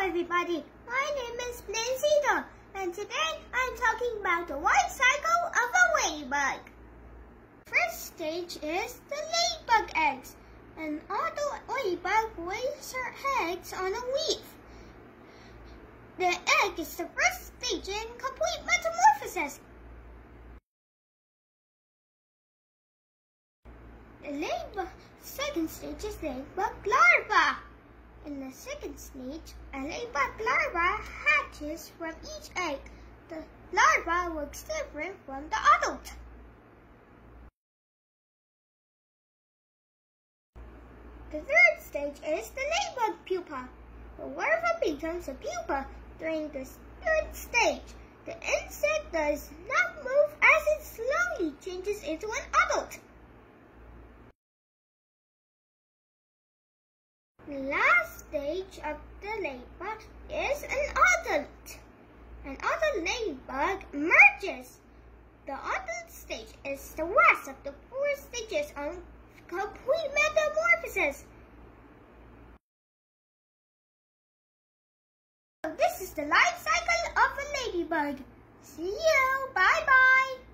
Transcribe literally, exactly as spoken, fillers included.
Hello everybody, my name is Blind Sido, and today I'm talking about the life cycle of a ladybug. First stage is the ladybug eggs. An adult ladybug lays her eggs on a leaf. The egg is the first stage in complete metamorphosis. The ladybug second stage is ladybug larva. In the second stage, a ladybug larva hatches from each egg. The larva looks different from the adult. The third stage is the ladybug pupa. The larva becomes a pupa during the third stage. The insect does not move as it slowly changes into an adult. The last stage of the ladybug is an adult. An adult ladybug emerges. The adult stage is the last of the four stages on complete metamorphosis. So this is the life cycle of a ladybug. See you. Bye bye.